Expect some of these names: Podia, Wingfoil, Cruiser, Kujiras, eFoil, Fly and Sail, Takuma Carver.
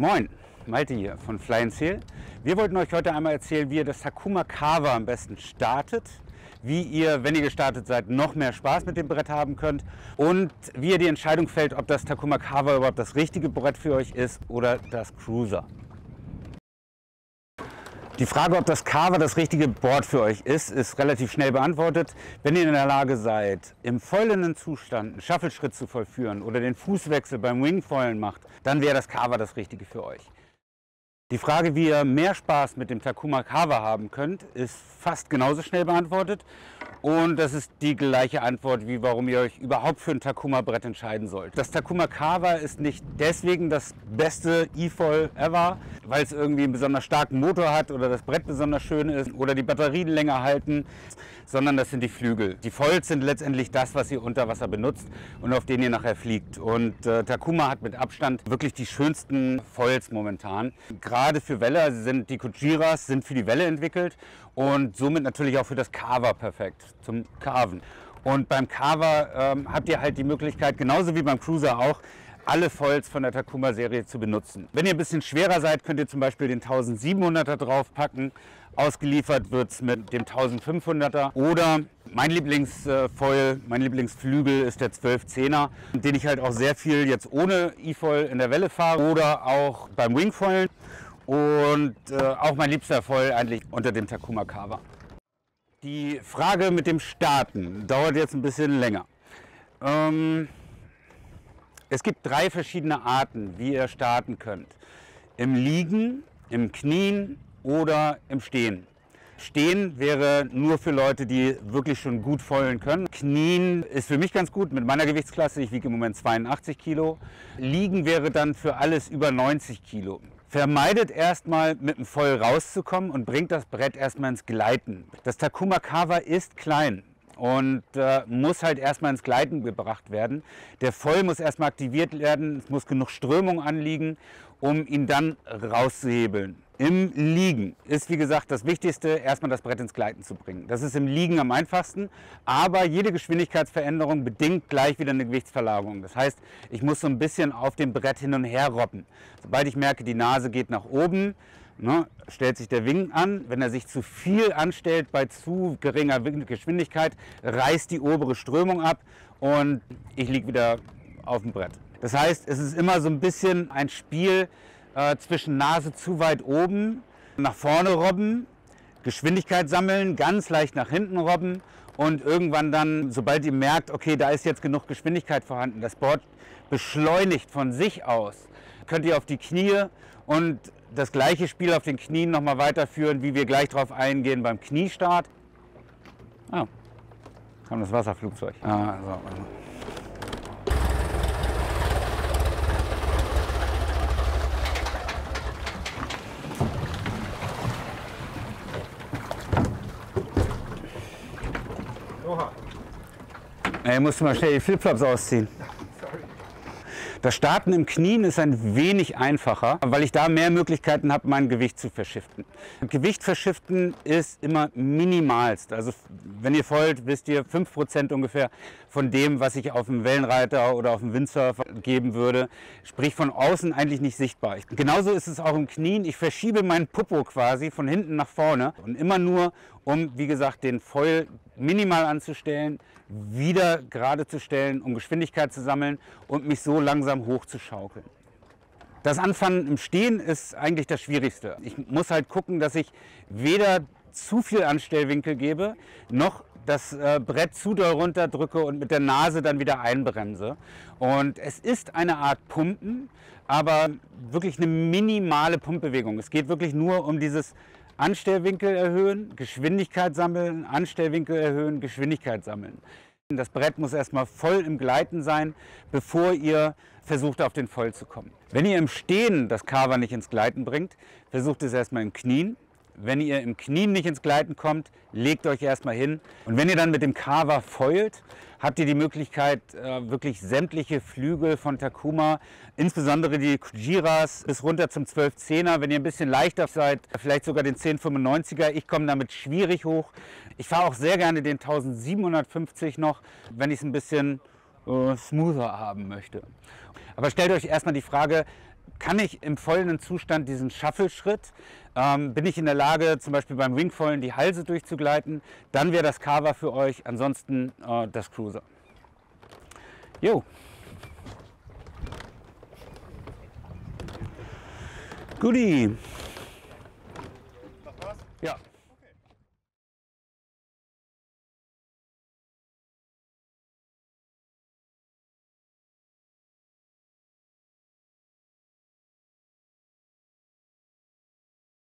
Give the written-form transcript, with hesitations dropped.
Moin, Malte hier von Fly and Sail. Wir wollten euch heute einmal erzählen, wie ihr das Takuma Carver am besten startet, wie ihr, wenn ihr gestartet seid, noch mehr Spaß mit dem Brett haben könnt und wie ihr die Entscheidung fällt, ob das Takuma Carver überhaupt das richtige Brett für euch ist oder das Cruiser. Die Frage, ob das Carver das richtige Board für euch ist, ist relativ schnell beantwortet. Wenn ihr in der Lage seid, im foilenden Zustand einen Shuffle-Schritt zu vollführen oder den Fußwechsel beim Wingfoilen macht, dann wäre das Carver das Richtige für euch. Die Frage, wie ihr mehr Spaß mit dem Takuma Carver haben könnt, ist fast genauso schnell beantwortet. Und das ist die gleiche Antwort, wie warum ihr euch überhaupt für ein Takuma-Brett entscheiden sollt. Das Takuma Carver ist nicht deswegen das beste eFoil ever, weil es irgendwie einen besonders starken Motor hat oder das Brett besonders schön ist oder die Batterien länger halten, sondern das sind die Flügel. Die Foils sind letztendlich das, was ihr unter Wasser benutzt und auf denen ihr nachher fliegt. Und Takuma hat mit Abstand wirklich die schönsten Foils momentan. Gerade für Welle sind die Kujiras für die Welle entwickelt und somit natürlich auch für das Carver perfekt. Zum Carven. Und beim Carver habt ihr halt die Möglichkeit, genauso wie beim Cruiser auch, alle Foils von der Takuma-Serie zu benutzen. Wenn ihr ein bisschen schwerer seid, könnt ihr zum Beispiel den 1700er draufpacken. Ausgeliefert wird es mit dem 1500er oder mein Lieblingsfoil, mein Lieblingsflügel ist der 1210er, den ich halt auch sehr viel jetzt ohne eFoil in der Welle fahre oder auch beim Wingfoilen und auch mein liebster Foil eigentlich unter dem Takuma Carver. Die Frage mit dem Starten dauert jetzt ein bisschen länger. Es gibt drei verschiedene Arten, wie ihr starten könnt. Im Liegen, im Knien oder im Stehen. Stehen wäre nur für Leute, die wirklich schon gut foilen können. Knien ist für mich ganz gut mit meiner Gewichtsklasse. Ich wiege im Moment 82 Kilo. Liegen wäre dann für alles über 90 Kilo. Vermeidet erstmal mit dem Foil rauszukommen und bringt das Brett erstmal ins Gleiten. Das Takuma Carver ist klein und muss halt erstmal ins Gleiten gebracht werden. Der Foil muss erstmal aktiviert werden, es muss genug Strömung anliegen, um ihn dann rauszuhebeln. Im Liegen ist, wie gesagt, das Wichtigste, erstmal das Brett ins Gleiten zu bringen. Das ist im Liegen am einfachsten, aber jede Geschwindigkeitsveränderung bedingt gleich wieder eine Gewichtsverlagerung. Das heißt, ich muss so ein bisschen auf dem Brett hin und her robben. Sobald ich merke, die Nase geht nach oben, stellt sich der Wing an. Wenn er sich zu viel anstellt bei zu geringer Geschwindigkeit, reißt die obere Strömung ab und ich liege wieder auf dem Brett. Das heißt, es ist immer so ein bisschen ein Spiel zwischen Nase zu weit oben, nach vorne robben, Geschwindigkeit sammeln, ganz leicht nach hinten robben und irgendwann dann, sobald ihr merkt, okay, da ist jetzt genug Geschwindigkeit vorhanden, das Board beschleunigt von sich aus, könnt ihr auf die Knie und das gleiche Spiel auf den Knien nochmal weiterführen, wie wir gleich drauf eingehen beim Kniestart. Ah, kam das Wasserflugzeug. Ah, so. Ich musste mal schnell die Flipflops ausziehen. Das Starten im Knien ist ein wenig einfacher, weil ich da mehr Möglichkeiten habe, mein Gewicht zu verschiften. Gewicht verschiften ist immer minimalst. Also wenn ihr foilt, wisst ihr 5% ungefähr von dem, was ich auf dem Wellenreiter oder auf dem Windsurfer geben würde. Sprich von außen eigentlich nicht sichtbar. Genauso ist es auch im Knien. Ich verschiebe meinen Popo quasi von hinten nach vorne und immer nur, um, wie gesagt, den Foil minimal anzustellen, wieder gerade zu stellen, um Geschwindigkeit zu sammeln und mich so langsam hochzuschaukeln. Das Anfangen im Stehen ist eigentlich das Schwierigste. Ich muss halt gucken, dass ich weder zu viel Anstellwinkel gebe, noch das Brett zu doll runterdrücke und mit der Nase dann wieder einbremse. Und es ist eine Art Pumpen, aber wirklich eine minimale Pumpbewegung. Es geht wirklich nur um dieses Anstellwinkel erhöhen, Geschwindigkeit sammeln, Anstellwinkel erhöhen, Geschwindigkeit sammeln. Das Brett muss erstmal voll im Gleiten sein, bevor ihr versucht, auf den Foil zu kommen. Wenn ihr im Stehen das Carver nicht ins Gleiten bringt, versucht es erstmal im Knien. Wenn ihr im Knien nicht ins Gleiten kommt, legt euch erstmal hin. Und wenn ihr dann mit dem Carver foilt, habt ihr die Möglichkeit, wirklich sämtliche Flügel von Takuma, insbesondere die Kujiras bis runter zum 1210er, wenn ihr ein bisschen leichter seid, vielleicht sogar den 1095er. Ich komme damit schwierig hoch. Ich fahre auch sehr gerne den 1750 noch, wenn ich es ein bisschen smoother haben möchte. Aber stellt euch erstmal die Frage, kann ich im vollenden Zustand diesen Shuffle-Schritt, bin ich in der Lage, zum Beispiel beim Wingfoilen die Halse durchzugleiten, dann wäre das Carver für euch, ansonsten das Cruiser. Jo. Guti. Ja.